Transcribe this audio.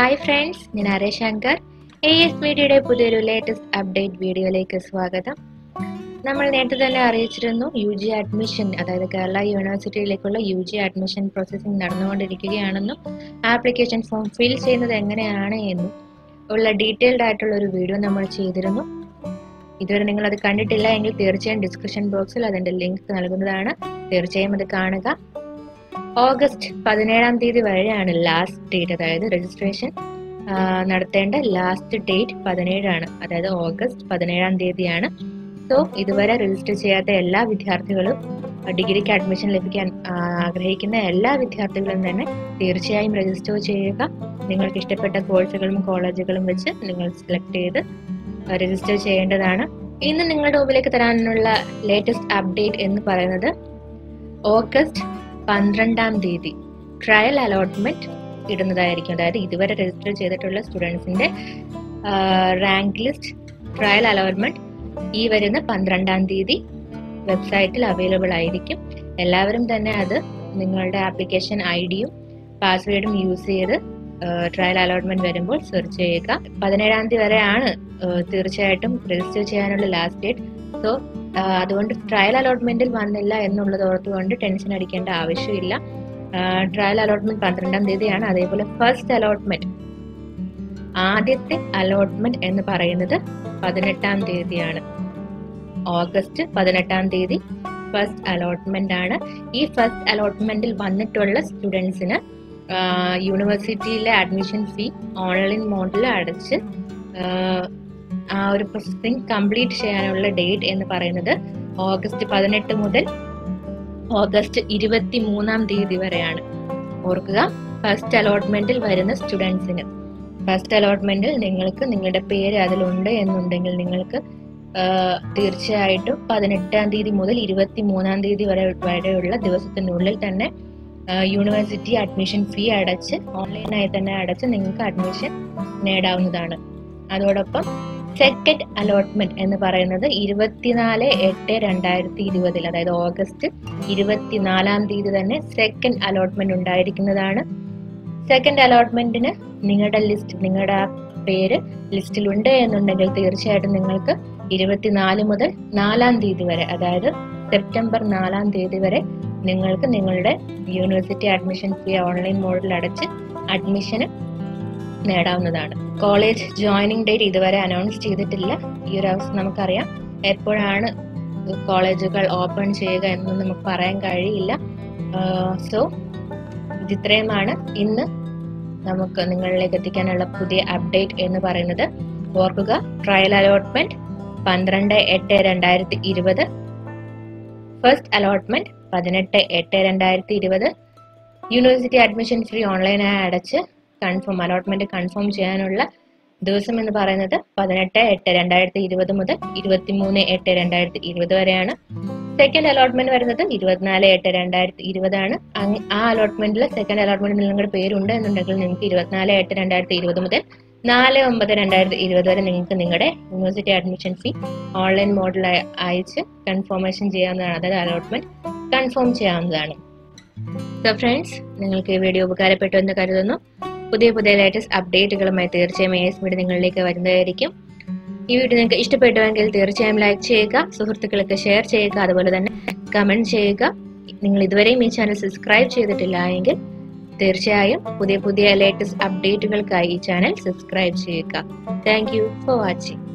Hi friends, I am Nareshankar. ASVT latest update video. UG admission, Kerala University UG admission processing application form fill detailed video in description box link August 17th தேதி வரைയാണ് last date അതായത് registration നടത്തേണ്ട last date 17 ആണ് അതായത് August 17th തീയതിയാണ് so ഇതുവരെ register ചെയ്യാത്ത എല്ലാ വിദ്യാർത്ഥികളും ഡിഗ്രിക്ക് അഡ്മിഷൻ ലഭിക്കാൻ ആഗ്രഹിക്കുന്ന എല്ലാ വിദ്യാർത്ഥികളും തന്നെ തീർച്ചയായും രജിസ്റ്റർ ചെയ്യുക നിങ്ങൾക്ക് ഇഷ്ടപ്പെട്ട കോഴ്സുകളും കോളേജുകളും വെച്ച് നിങ്ങൾ സെലക്ട് ചെയ്ത് രജിസ്റ്റർ ചെയ്യേണ്ടതാണ് ഇന്ന് നിങ്ങളുടെ മുമ്പിലേക്ക് തരാനുള്ള ലേറ്റസ്റ്റ് അപ്ഡേറ്റ് എന്ന് പറയുന്നത് August 12th day, trial allotment idunnadayirikkum adayathu iduvare register cheyidittulla students inde rank list trial allotment ee varuna 12th day website il available aayirikkum ellavarum thanne adu ningalde application id um password um use cheyid trial allotment varumbol search cheyuka 17th day vare aanu thirchayattum register cheyanulla last date so അതുകൊണ്ട് trial അലോട്ട്മെന്റിൽ വന്നില്ല എന്നുള്ളത് ഓർത്തുകൊണ്ട് tension അടിക്കേണ്ട ആവശ്യമില്ല trial allotment 12th തീയതിയാണ് അതേപോലെ first allotment ആദ്യത്തെ അലോട്ട്മെന്റ് എന്ന് പറയുന്നത് 18th തീയതിയാണ് ഓഗസ്റ്റ് 18th തീയതി ഫസ്റ്റ് അലോട്ട്മെന്റ് ആണ് ഈ ഫസ്റ്റ് അലോട്ട്മെന്റിൽ വന്നിട്ടുള്ള സ്റ്റുഡന്റ്സിന് യൂണിവേഴ്സിറ്റിയിലെ അഡ്മിഷൻ ഫീ ഓൺലൈൻ മോഡിൽ അടച്ച് our processing complete cheyanulla date ennu parayunnathu August 18 mudal August 23 theethi vareyanu orkuka first allotment il varuna students inu first allotment il ningalku ningalude peru adil undu ennundengil ningalku theerchayayittu 18th theethi mudal 23th theethi vareyulla divasathinullil thanne university admission fee adachu online ayi thanne adachu ningalku admission nedavunnathaanu adodoppam second allotment ennu parayunnathu 24/8/2020 അതായത് August 24th തീയതി തന്നെ second allotment ഉണ്ടായിരിക്കുന്നതാണ് second allotmentന് നിങ്ങളുടെ list നിങ്ങളുടെ പേര് ലിസ്റ്റിൽ ഉണ്ട് എന്നുണ്ടെങ്കിൽ തീർച്ചയായിട്ടും നിങ്ങൾക്ക് 24 മുതൽ 4th തീയതി വരെ അതായത് സെപ്റ്റംബർ 4th തീയതി വരെ നിങ്ങൾക്ക് നിങ്ങളുടെ യൂണിവേഴ്സിറ്റി അഡ്മിഷൻ ഫീ ഓൺലൈൻ മോഡിൽ അടച്ച് അഡ്മിഷൻ നേടാവുന്നതാണ് കോളേജ് ജോയിനിങ് ഡേറ്റ് ഇതുവരെ അനൗൺസ് ചെയ്തിട്ടില്ല ഈ ഒരു അവസ്ഥ നമുക്കറിയാം എപ്പോഴാണ് കോളേജുകൾ ഓപ്പൺ ചെയ്യുക എന്ന് നമുക്ക് പറയാൻ കഴിയില്ല സോ ഇതിത്രയുമാണ് ഇന്ന് നമുക്ക് നിങ്ങളിലേക്ക് എത്തിക്കാനുള്ള പുതിയ അപ്ഡേറ്റ് എന്ന് പറയുന്നത് ഓർക്കുക trial allotment 12/8/2020 first allotment 18/8/2020 university admission free ഓൺലൈനായി അടച്ച് കൺഫേം അലോട്ട്മെന്റ് കൺഫേം ചെയ്യാനുള്ള ദിവസം എന്ന് പറയുന്നത് 18/8/2020 മുതൽ 23/8/2020 വരെയാണ് സെക്കൻഡ് അലോട്ട്മെന്റ് വരുന്നത് 24/8/2020 ആണ് ആ അലോട്ട്മെന്റിൽ സെക്കൻഡ് അലോട്ട്മെന്റിൽ നിങ്ങളുടെ പേരുണ്ട് എന്നുണ്ടെങ്കിൽ നിങ്ങൾക്ക് 24/8/2020 മുതൽ 4/9/2020 വരെ നിങ്ങൾക്ക് നിങ്ങളുടെ യൂണിവേഴ്സിറ്റി അഡ്മിഷൻ ഫീ ഓൺലൈൻ മോഡിൽ അയച്ച് കൺഫർമേഷൻ ചെയ്യാവുന്നതാണ് അതായത് അലോട്ട്മെന്റ് കൺഫേം ചെയ്യാവുന്നതാണ് സോ ഫ്രണ്ട്സ് നിങ്ങൾക്ക് ഈ വീഡിയോ ഉപകാരപ്പെട്ടു എന്ന് കരുതുന്നു പുതിയ പുതിയ ലേറ്റസ്റ്റ് അപ്ഡേറ്റുകളുമായി തീർച്ചയായും ASVT നിങ്ങളിലേക്ക് വരുന്നതായിരിക്കും ഈ വീഡിയോ നിങ്ങൾക്ക് ഇഷ്ടപ്പെട്ടുവെങ്കിൽ തീർച്ചയായും ലൈക്ക് ചെയ്യുക സുഹൃത്തുക്കൾക്ക് ഷെയർ ചെയ്യുക അതുപോലെ തന്നെ കമന്റ് ചെയ്യുക നിങ്ങൾ ഇതുവരെയും ഈ ചാനൽ സബ്സ്ക്രൈബ് ചെയ്തിട്ടില്ല എങ്കിൽ തീർച്ചയായും പുതിയ പുതിയ ലേറ്റസ്റ്റ് അപ്ഡേറ്റുകൾക്കായി ഈ ചാനൽ സബ്സ്ക്രൈബ് ചെയ്യുക താങ്ക് യു ഫോർ വാച്ചിങ്